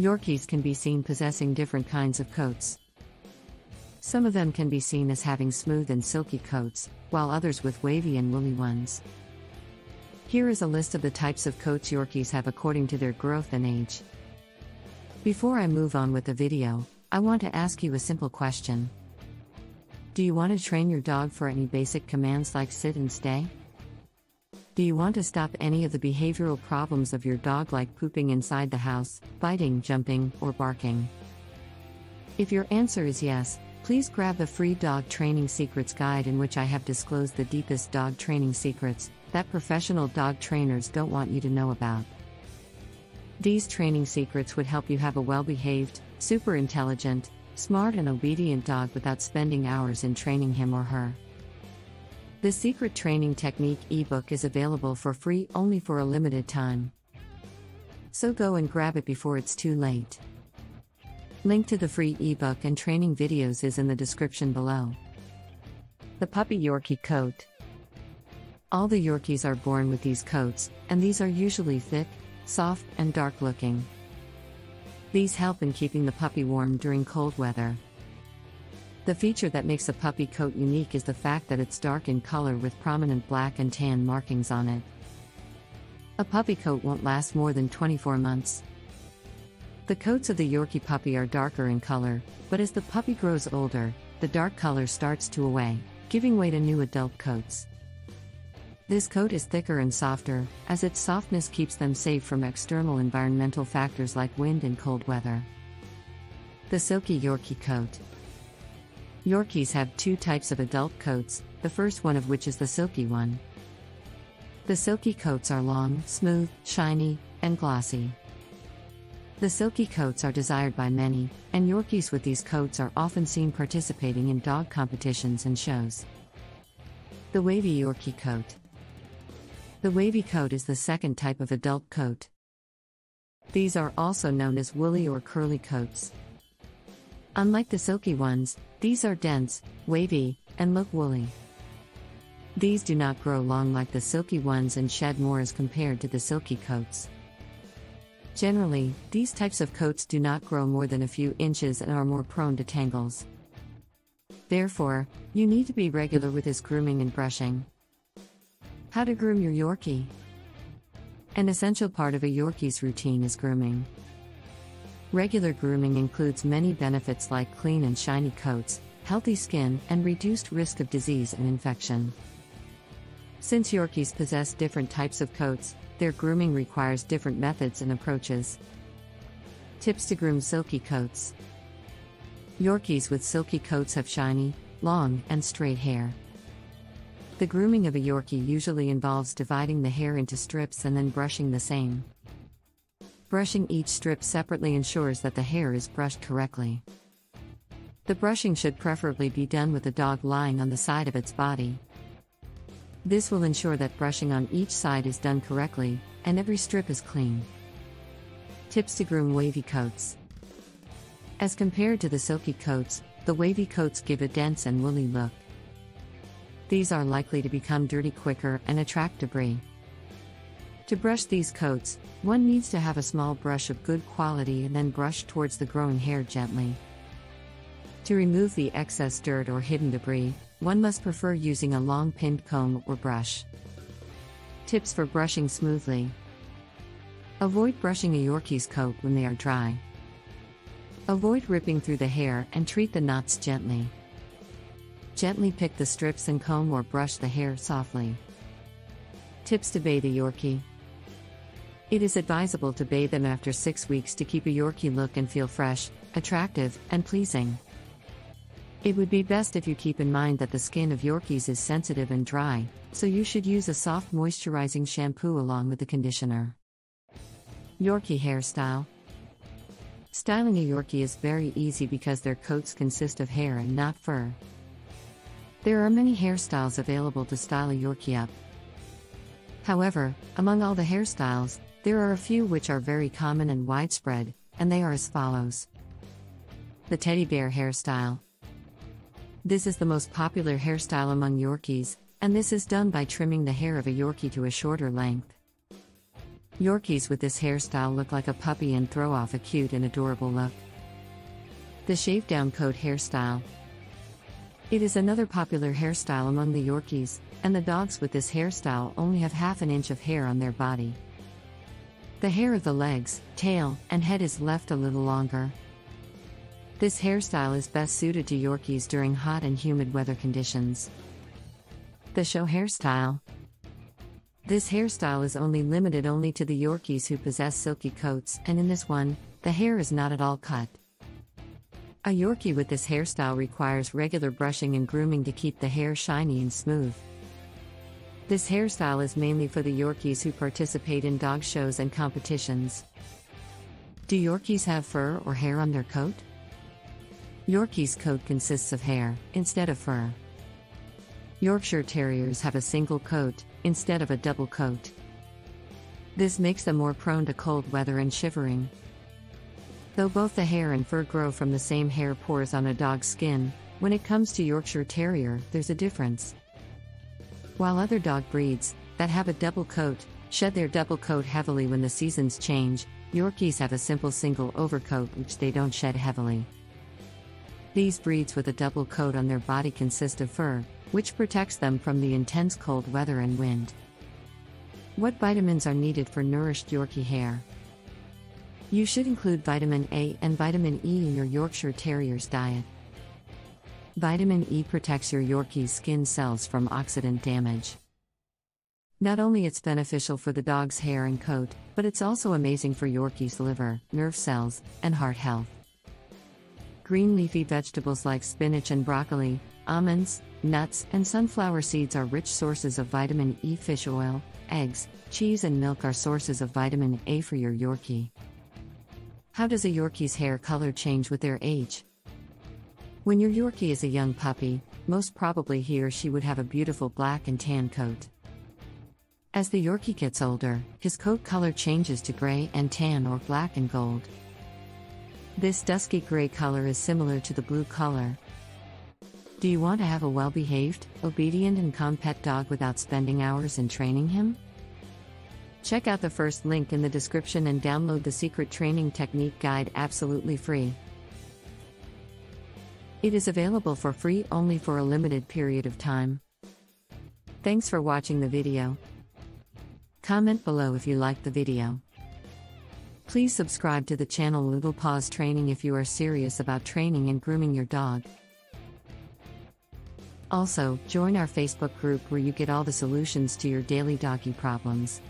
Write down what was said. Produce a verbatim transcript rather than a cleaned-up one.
Yorkies can be seen possessing different kinds of coats. Some of them can be seen as having smooth and silky coats, while others with wavy and woolly ones. Here is a list of the types of coats Yorkies have according to their growth and age. Before I move on with the video, I want to ask you a simple question. Do you want to train your dog for any basic commands like sit and stay? Do you want to stop any of the behavioral problems of your dog like pooping inside the house, biting, jumping, or barking? If your answer is yes, please grab the free Dog Training Secrets Guide in which I have disclosed the deepest dog training secrets that professional dog trainers don't want you to know about. These training secrets would help you have a well-behaved, super intelligent, smart and obedient dog without spending hours in training him or her. The Secret Training Technique ebook is available for free only for a limited time. So go and grab it before it's too late. Link to the free ebook and training videos is in the description below. The Puppy Yorkie Coat. All the Yorkies are born with these coats, and these are usually thick, soft, and dark looking. These help in keeping the puppy warm during cold weather. The feature that makes a puppy coat unique is the fact that it's dark in color with prominent black and tan markings on it. A puppy coat won't last more than twenty-four months. The coats of the Yorkie puppy are darker in color, but as the puppy grows older, the dark color starts to away, giving way to new adult coats. This coat is thicker and softer, as its softness keeps them safe from external environmental factors like wind and cold weather. The Silky Yorkie Coat. Yorkies have two types of adult coats, the first one of which is the silky one. The silky coats are long, smooth, shiny, and glossy. The silky coats are desired by many, and Yorkies with these coats are often seen participating in dog competitions and shows. The Wavy Yorkie Coat. The wavy coat is the second type of adult coat. These are also known as woolly or curly coats. Unlike the silky ones, these are dense, wavy, and look woolly. These do not grow long like the silky ones and shed more as compared to the silky coats. Generally, these types of coats do not grow more than a few inches and are more prone to tangles. Therefore, you need to be regular with his grooming and brushing. How to groom your Yorkie. An essential part of a Yorkie's routine is grooming. Regular grooming includes many benefits like clean and shiny coats, healthy skin, and reduced risk of disease and infection. Since Yorkies possess different types of coats, their grooming requires different methods and approaches. Tips to groom silky coats. Yorkies with silky coats have shiny, long, and straight hair. The grooming of a Yorkie usually involves dividing the hair into strips and then brushing the same. Brushing each strip separately ensures that the hair is brushed correctly. The brushing should preferably be done with the dog lying on the side of its body. This will ensure that brushing on each side is done correctly, and every strip is clean. Tips to groom wavy coats. As compared to the silky coats, the wavy coats give a dense and woolly look. These are likely to become dirty quicker and attract debris. To brush these coats, one needs to have a small brush of good quality and then brush towards the growing hair gently. To remove the excess dirt or hidden debris, one must prefer using a long pinned comb or brush. Tips for brushing smoothly. Avoid brushing a Yorkie's coat when they are dry. Avoid ripping through the hair and treat the knots gently. Gently pick the strips and comb or brush the hair softly. Tips to bathe a Yorkie. It is advisable to bathe them after six weeks to keep a Yorkie look and feel fresh, attractive, and pleasing. It would be best if you keep in mind that the skin of Yorkies is sensitive and dry, so you should use a soft moisturizing shampoo along with the conditioner. Yorkie hairstyle. Styling a Yorkie is very easy because their coats consist of hair and not fur. There are many hairstyles available to style a Yorkie up. However, among all the hairstyles, there are a few which are very common and widespread, and they are as follows. The teddy bear hairstyle. This is the most popular hairstyle among Yorkies, and this is done by trimming the hair of a Yorkie to a shorter length. Yorkies with this hairstyle look like a puppy and throw off a cute and adorable look. The shave-down coat hairstyle. It is another popular hairstyle among the Yorkies, and the dogs with this hairstyle only have half an inch of hair on their body. The hair of the legs, tail, and head is left a little longer. This hairstyle is best suited to Yorkies during hot and humid weather conditions. The show hairstyle. This hairstyle is only limited only to the Yorkies who possess silky coats, and in this one, the hair is not at all cut. A Yorkie with this hairstyle requires regular brushing and grooming to keep the hair shiny and smooth. This hairstyle is mainly for the Yorkies who participate in dog shows and competitions. Do Yorkies have fur or hair on their coat? Yorkies' coat consists of hair, instead of fur. Yorkshire Terriers have a single coat, instead of a double coat. This makes them more prone to cold weather and shivering. Though both the hair and fur grow from the same hair pores on a dog's skin, when it comes to Yorkshire Terrier, there's a difference. While other dog breeds, that have a double coat, shed their double coat heavily when the seasons change, Yorkies have a simple single overcoat which they don't shed heavily. These breeds with a double coat on their body consist of fur, which protects them from the intense cold weather and wind. What vitamins are needed for nourished Yorkie hair? You should include vitamin A and vitamin E in your Yorkshire Terrier's diet. Vitamin E protects your Yorkie's skin cells from oxidant damage. Not only it's beneficial for the dog's hair and coat, but it's also amazing for Yorkie's liver, nerve cells, and heart health. Green leafy vegetables like spinach and broccoli, almonds, nuts, and sunflower seeds are rich sources of vitamin E. Fish oil, eggs, cheese, and milk are sources of vitamin A for your Yorkie. How does a Yorkie's hair color change with their age? When your Yorkie is a young puppy, most probably he or she would have a beautiful black and tan coat. As the Yorkie gets older, his coat color changes to gray and tan or black and gold. This dusky gray color is similar to the blue color. Do you want to have a well-behaved, obedient and calm pet dog without spending hours in training him? Check out the first link in the description and download the Secret Training Technique Guide absolutely free. It is available for free only for a limited period of time. Thanks for watching the video. Comment below if you liked the video. Please subscribe to the channel Little Paws Training if you are serious about training and grooming your dog. Also, join our Facebook group where you get all the solutions to your daily doggy problems.